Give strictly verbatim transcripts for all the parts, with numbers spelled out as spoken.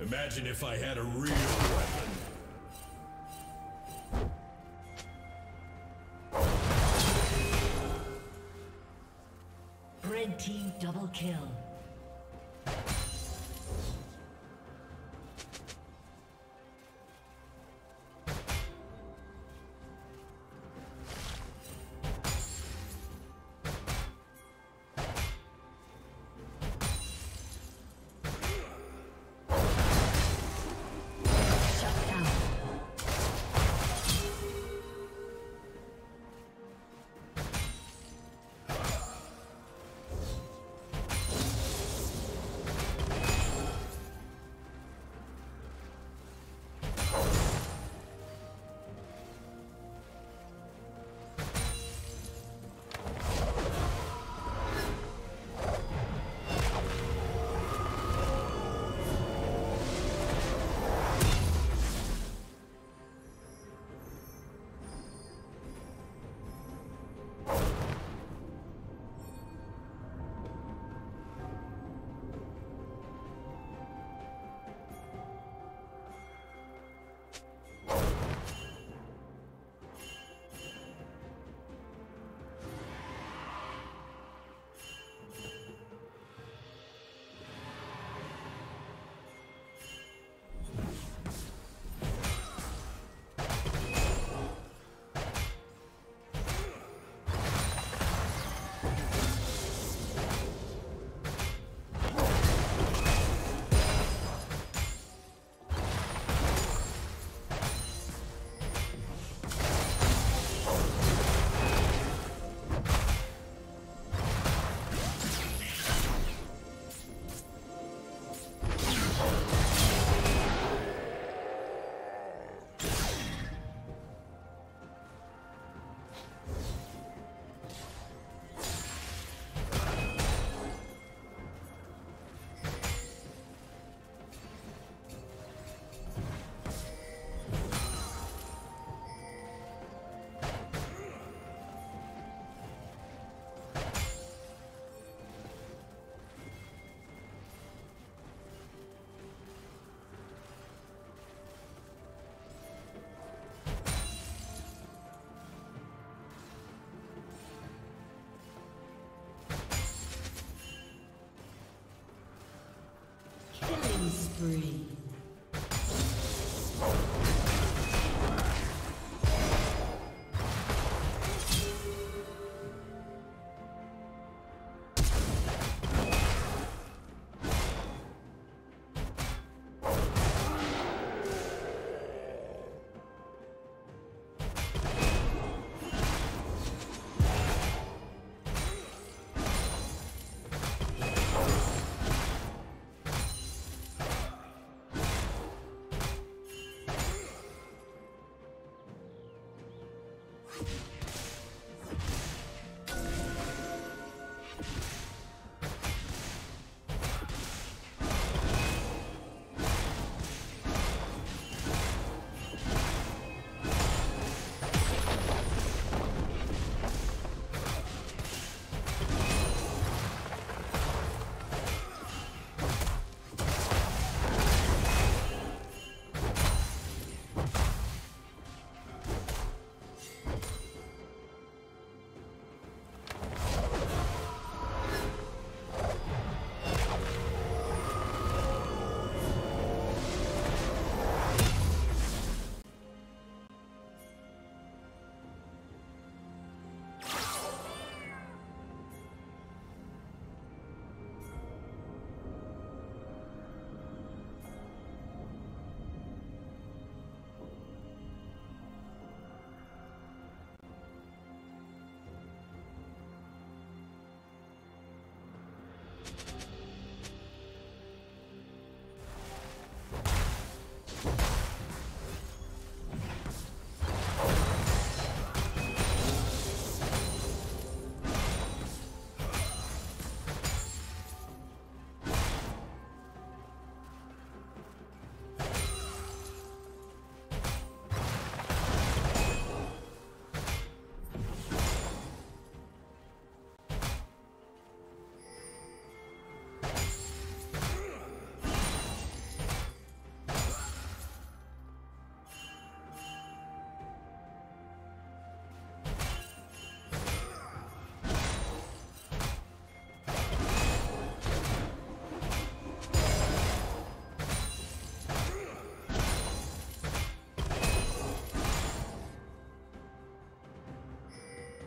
Imagine if I had a real weapon. Red team double kill. Spree.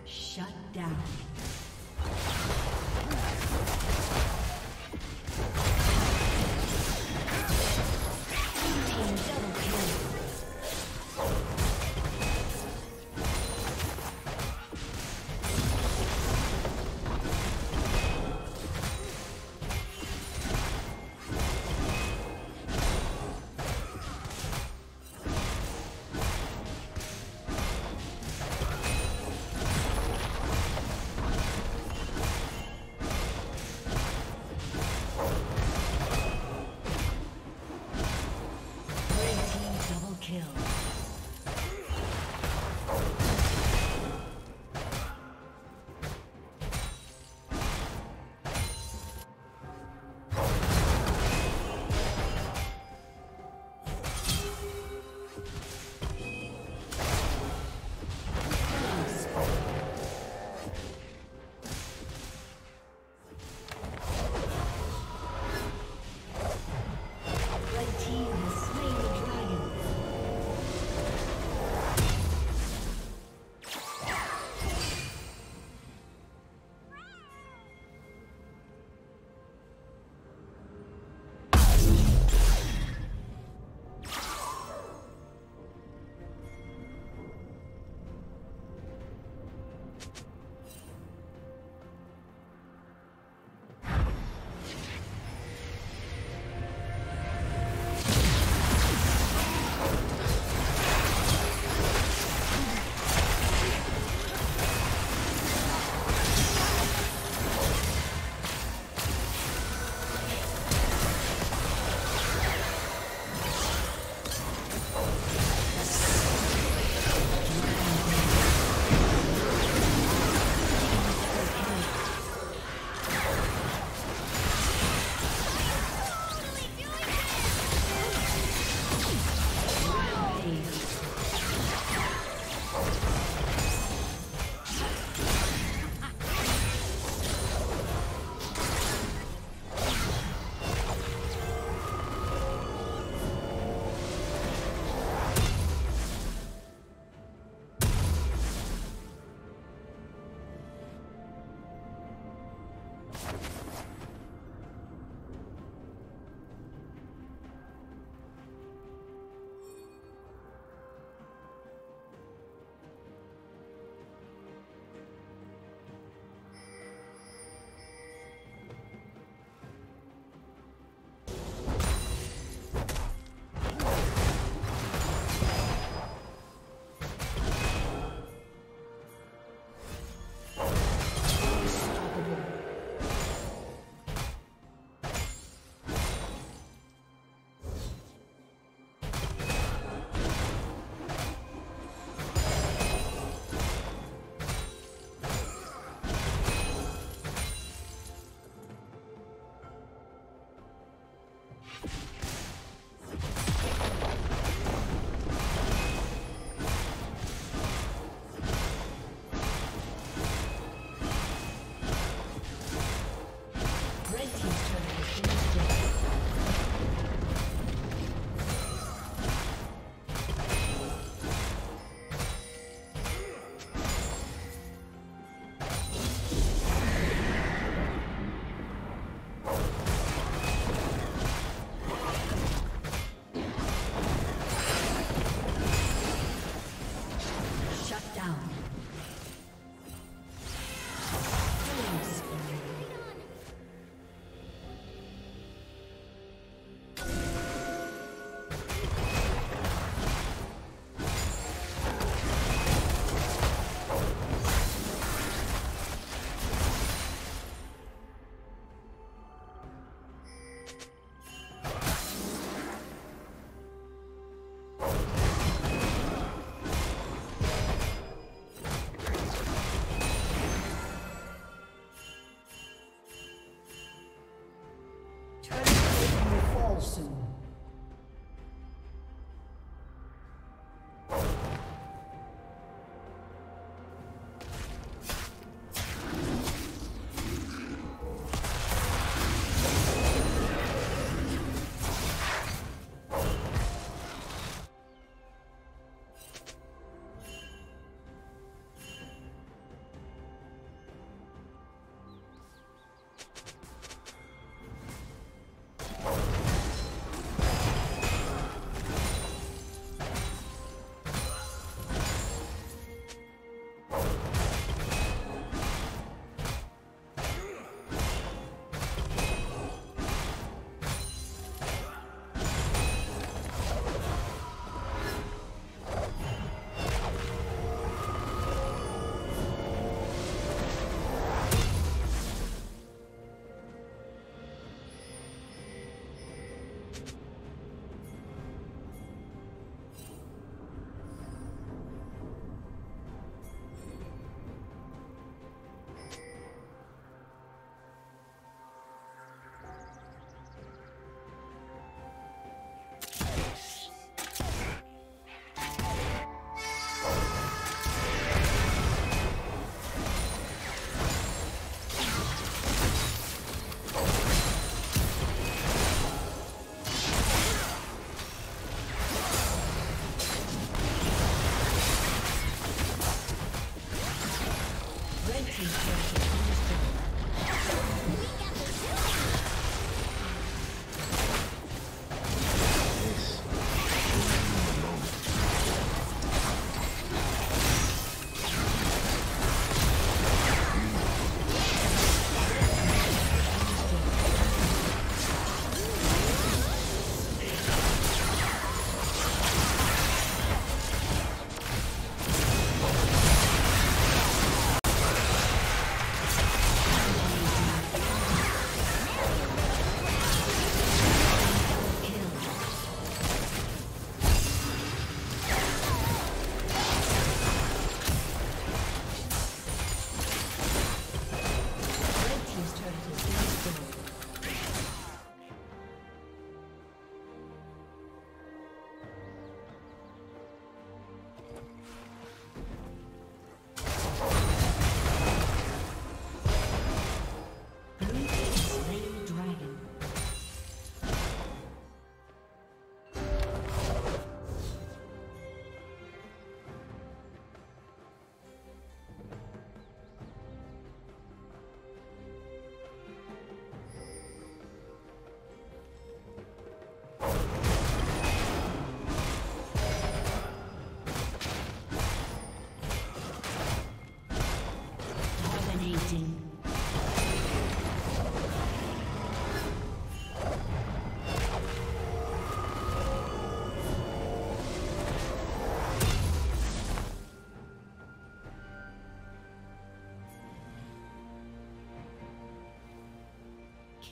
Shut down.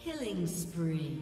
Killing spree.